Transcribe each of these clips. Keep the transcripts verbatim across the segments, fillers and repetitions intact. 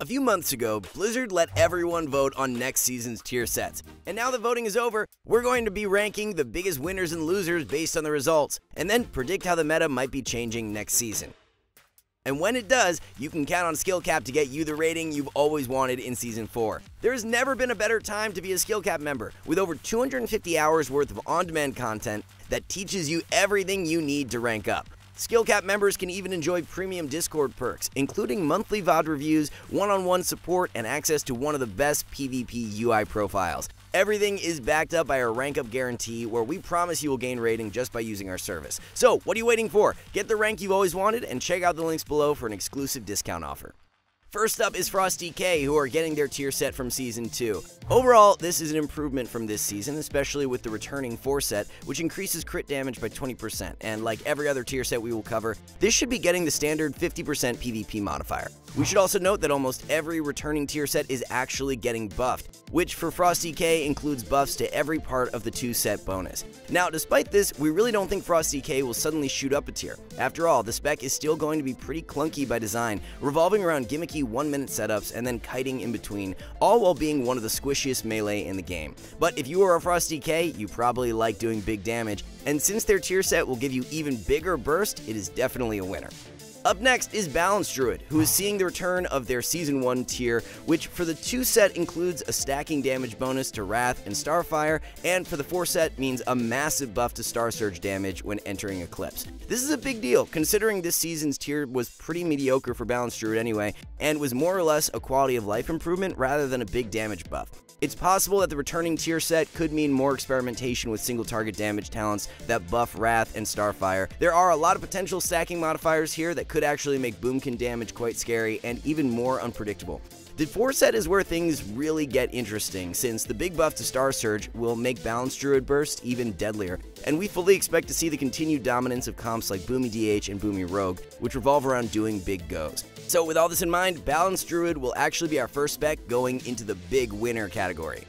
A few months ago, Blizzard let everyone vote on next season's tier sets, and now the voting is over, we're going to be ranking the biggest winners and losers based on the results, and then predict how the meta might be changing next season. And when it does, you can count on Skillcapped to get you the rating you've always wanted in Season four. There has never been a better time to be a Skillcapped member, with over two hundred fifty hours worth of on-demand content that teaches you everything you need to rank up. Skillcapped members can even enjoy premium Discord perks, including monthly V O D reviews, one-on-one support, and access to one of the best PvP U I profiles. Everything is backed up by our rank up guarantee, where we promise you will gain rating just by using our service. So, what are you waiting for? Get the rank you've always wanted and check out the links below for an exclusive discount offer. First up is Frost D K, who are getting their tier set from Season two. Overall, this is an improvement from this season, especially with the returning four set, which increases crit damage by twenty percent, and like every other tier set we will cover, this should be getting the standard fifty percent PvP modifier. We should also note that almost every returning tier set is actually getting buffed, which for Frost D K includes buffs to every part of the two set bonus. Now, despite this, we really don't think Frost D K will suddenly shoot up a tier. After all, the spec is still going to be pretty clunky by design, revolving around gimmicky one minute setups and then kiting in between, all while being one of the squishiest melee in the game. But if you are a Frost D K, you probably like doing big damage, and since their tier set will give you even bigger burst, it is definitely a winner. Up next is Balance Druid, who is seeing the return of their Season one tier, which for the two set includes a stacking damage bonus to Wrath and Starfire, and for the four set means a massive buff to Star Surge damage when entering Eclipse. This is a big deal, considering this season's tier was pretty mediocre for Balance Druid anyway, and was more or less a quality of life improvement rather than a big damage buff. It's possible that the returning tier set could mean more experimentation with single target damage talents that buff Wrath and Starfire. There are a lot of potential stacking modifiers here that could actually make Boomkin damage quite scary and even more unpredictable. The four set is where things really get interesting, since the big buff to Star Surge will make Balance Druid burst even deadlier, and we fully expect to see the continued dominance of comps like Boomy D H and Boomy Rogue, which revolve around doing big goes. So with all this in mind, Balance Druid will actually be our first spec going into the big winner category.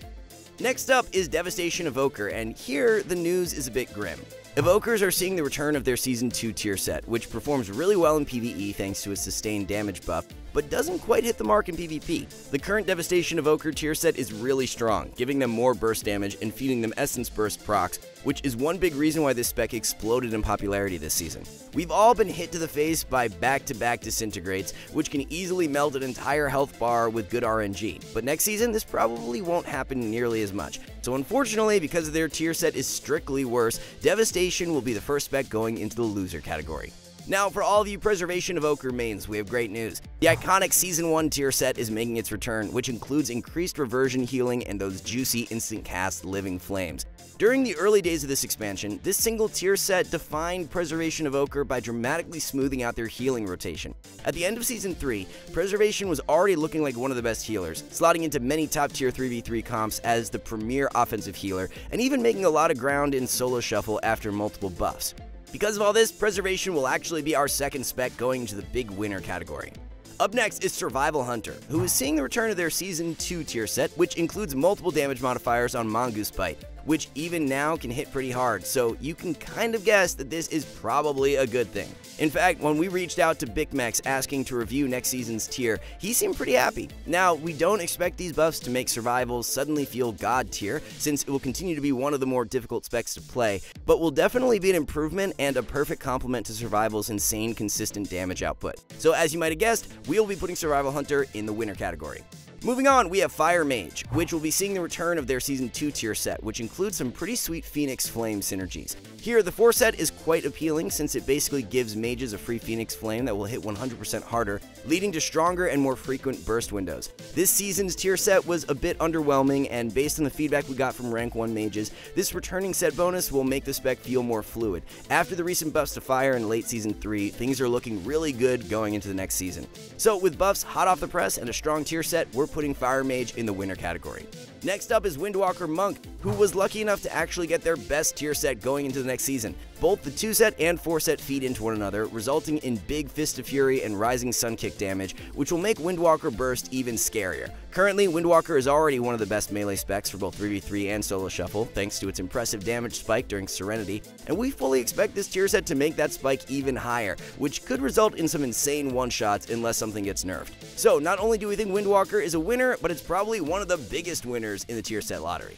Next up is Devastation Evoker, and here the news is a bit grim. Evokers are seeing the return of their Season two tier set, which performs really well in PvE thanks to its sustained damage buff, but doesn't quite hit the mark in PvP. The current Devastation Evoker tier set is really strong, giving them more burst damage and feeding them Essence Burst procs, which is one big reason why this spec exploded in popularity this season. We've all been hit to the face by back-to-back disintegrates, which can easily melt an entire health bar with good R N G, but next season this probably won't happen nearly as much. So unfortunately, because their tier set is strictly worse, Devastation will be the first spec going into the loser category. Now, for all of you Preservation of Ochre mains, we have great news. The iconic Season one tier set is making its return, which includes increased reversion healing and those juicy instant cast living flames. During the early days of this expansion, this single tier set defined Preservation of Ochre by dramatically smoothing out their healing rotation. At the end of Season three, Preservation was already looking like one of the best healers, slotting into many top tier three v three comps as the premier offensive healer, and even making a lot of ground in solo shuffle after multiple buffs. Because of all this, Preservation will actually be our second spec going into the big winner category. Up next is Survival Hunter, who is seeing the return of their Season two tier set, which includes multiple damage modifiers on Mongoose Bite, which even now can hit pretty hard, so you can kind of guess that this is probably a good thing. In fact, when we reached out to Bicmex asking to review next season's tier, he seemed pretty happy. Now, we don't expect these buffs to make Survival suddenly feel god tier, since it will continue to be one of the more difficult specs to play, but will definitely be an improvement and a perfect complement to Survival's insane consistent damage output. So as you might have guessed, we will be putting Survival Hunter in the winner category. Moving on, we have Fire Mage, which will be seeing the return of their Season two tier set, which includes some pretty sweet Phoenix Flame synergies. Here, the four set is quite appealing, since it basically gives mages a free Phoenix Flame that will hit one hundred percent harder, leading to stronger and more frequent burst windows. This season's tier set was a bit underwhelming, and based on the feedback we got from rank one mages, this returning set bonus will make the spec feel more fluid. After the recent buffs to Fire in late Season three, things are looking really good going into the next season. So with buffs hot off the press and a strong tier set, we're putting Fire Mage in the winner category. Next up is Windwalker Monk, who was lucky enough to actually get their best tier set going into the next season. Both the two set and four set feed into one another, resulting in big Fist of Fury and rising Sun Kick damage, which will make Windwalker Burst even scarier. Currently, Windwalker is already one of the best melee specs for both three v three and Solo Shuffle, thanks to its impressive damage spike during Serenity, and we fully expect this tier set to make that spike even higher, which could result in some insane one-shots unless something gets nerfed. So, not only do we think Windwalker is a winner, but it's probably one of the biggest winners in the tier set lottery.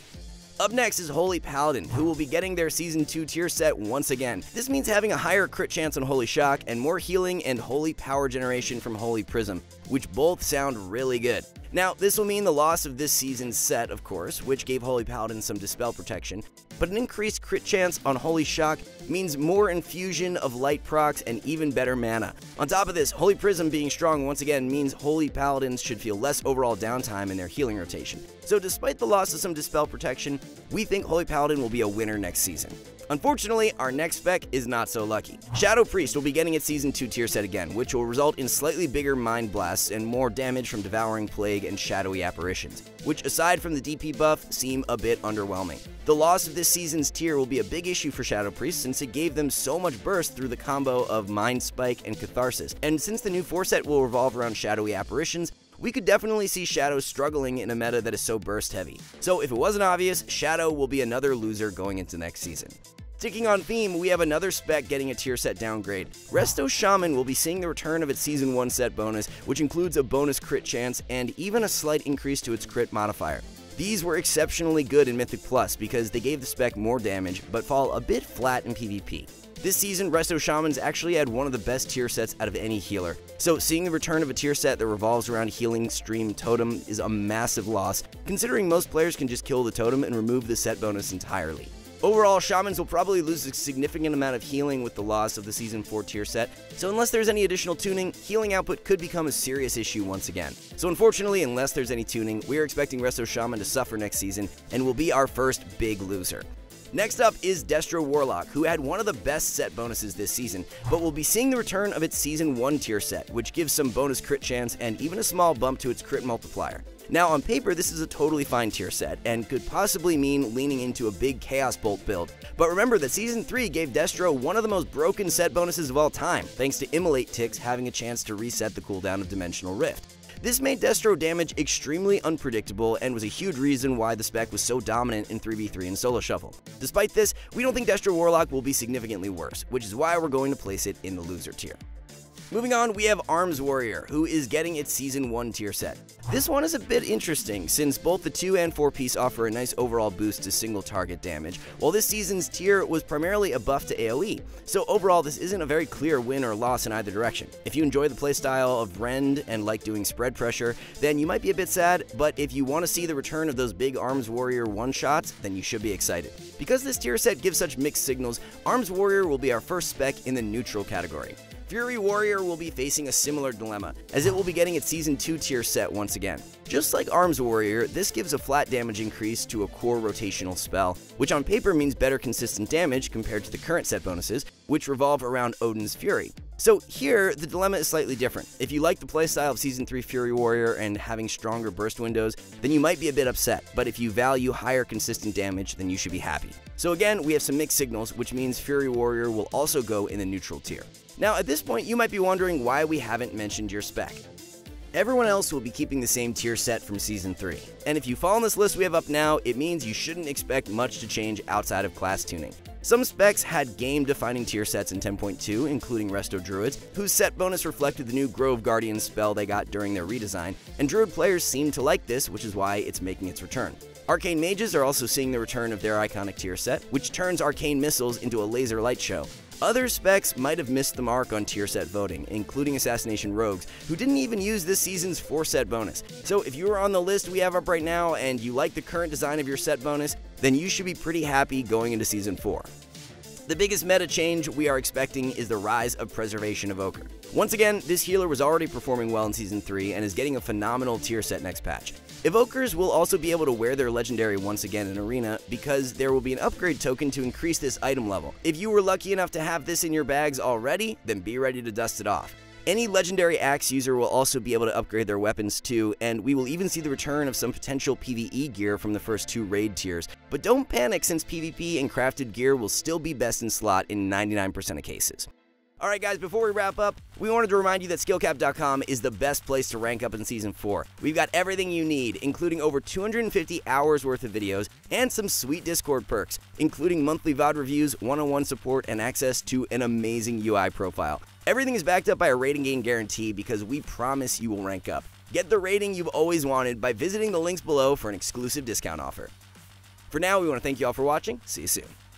Up next is Holy Paladin, who will be getting their Season two tier set once again. This means having a higher crit chance on Holy Shock and more healing and Holy Power generation from Holy Prism, which both sound really good. Now, this will mean the loss of this season's set, of course, which gave Holy Paladin some Dispel protection, but an increased crit chance on Holy Shock means more infusion of light procs and even better mana. On top of this, Holy Prism being strong once again means Holy Paladins should feel less overall downtime in their healing rotation. So despite the loss of some Dispel protection, we think Holy Paladin will be a winner next season. Unfortunately, our next spec is not so lucky. Shadow Priest will be getting its Season two tier set again, which will result in slightly bigger Mind Blasts and more damage from Devouring Plague and Shadowy Apparitions, which aside from the D P buff, seem a bit underwhelming. The loss of this season's tier will be a big issue for Shadow Priest since it gave them so much burst through the combo of Mind Spike and Catharsis, and since the new four set will revolve around Shadowy Apparitions, we could definitely see Shadow struggling in a meta that is so burst heavy. So if it wasn't obvious, Shadow will be another loser going into next season. Sticking on theme, we have another spec getting a tier set downgrade. Resto Shaman will be seeing the return of its Season one set bonus, which includes a bonus crit chance and even a slight increase to its crit modifier. These were exceptionally good in Mythic Plus because they gave the spec more damage, but fall a bit flat in PvP. This season, Resto Shaman's actually had one of the best tier sets out of any healer, so seeing the return of a tier set that revolves around healing Stream Totem is a massive loss, considering most players can just kill the totem and remove the set bonus entirely. Overall, Shamans will probably lose a significant amount of healing with the loss of the Season four tier set, so unless there's any additional tuning, healing output could become a serious issue once again. So unfortunately, unless there's any tuning, we are expecting Resto Shaman to suffer next season and will be our first big loser. Next up is Destro Warlock, who had one of the best set bonuses this season, but will be seeing the return of its Season one tier set, which gives some bonus crit chance and even a small bump to its crit multiplier. Now on paper, this is a totally fine tier set, and could possibly mean leaning into a big Chaos Bolt build, but remember that Season three gave Destro one of the most broken set bonuses of all time, thanks to Immolate ticks having a chance to reset the cooldown of Dimensional Rift. This made Destro damage extremely unpredictable and was a huge reason why the spec was so dominant in three v three and Solo Shuffle. Despite this, we don't think Destro Warlock will be significantly worse, which is why we're going to place it in the loser tier. Moving on, we have Arms Warrior, who is getting its Season one tier set. This one is a bit interesting, since both the two and four piece offer a nice overall boost to single target damage, while this season's tier was primarily a buff to AoE, so overall this isn't a very clear win or loss in either direction. If you enjoy the playstyle of Rend and like doing spread pressure, then you might be a bit sad, but if you want to see the return of those big Arms Warrior one-shots, then you should be excited. Because this tier set gives such mixed signals, Arms Warrior will be our first spec in the neutral category. Fury Warrior will be facing a similar dilemma, as it will be getting its Season two tier set once again. Just like Arms Warrior, this gives a flat damage increase to a core rotational spell, which on paper means better consistent damage compared to the current set bonuses, which revolve around Odin's Fury. So here, the dilemma is slightly different. If you like the playstyle of Season three Fury Warrior and having stronger burst windows, then you might be a bit upset, but if you value higher consistent damage, then you should be happy. So again, we have some mixed signals, which means Fury Warrior will also go in the neutral tier. Now at this point, you might be wondering why we haven't mentioned your spec. Everyone else will be keeping the same tier set from Season three, and if you fall on this list we have up now, it means you shouldn't expect much to change outside of class tuning. Some specs had game-defining tier sets in ten point two, including Resto Druids, whose set bonus reflected the new Grove Guardian spell they got during their redesign, and Druid players seem to like this, which is why it's making its return. Arcane Mages are also seeing the return of their iconic tier set, which turns arcane missiles into a laser light show. Other specs might have missed the mark on tier set voting, including Assassination Rogues, who didn't even use this season's four set bonus. So if you are on the list we have up right now and you like the current design of your set bonus, then you should be pretty happy going into Season four. The biggest meta change we are expecting is the rise of Preservation of ochre. Once again, this healer was already performing well in Season three and is getting a phenomenal tier set next patch. Evokers will also be able to wear their legendary once again in Arena because there will be an upgrade token to increase this item level. If you were lucky enough to have this in your bags already, then be ready to dust it off. Any Legendary Axe user will also be able to upgrade their weapons too, and we will even see the return of some potential PvE gear from the first two raid tiers. But don't panic, since PvP and crafted gear will still be best in slot in ninety-nine percent of cases. Alright guys, before we wrap up, we wanted to remind you that Skillcapped dot com is the best place to rank up in Season four. We've got everything you need, including over two hundred fifty hours worth of videos, and some sweet Discord perks, including monthly V O D reviews, one-on-one support, and access to an amazing U I profile. Everything is backed up by a rating gain guarantee because we promise you will rank up. Get the rating you've always wanted by visiting the links below for an exclusive discount offer. For now, we want to thank you all for watching. See you soon.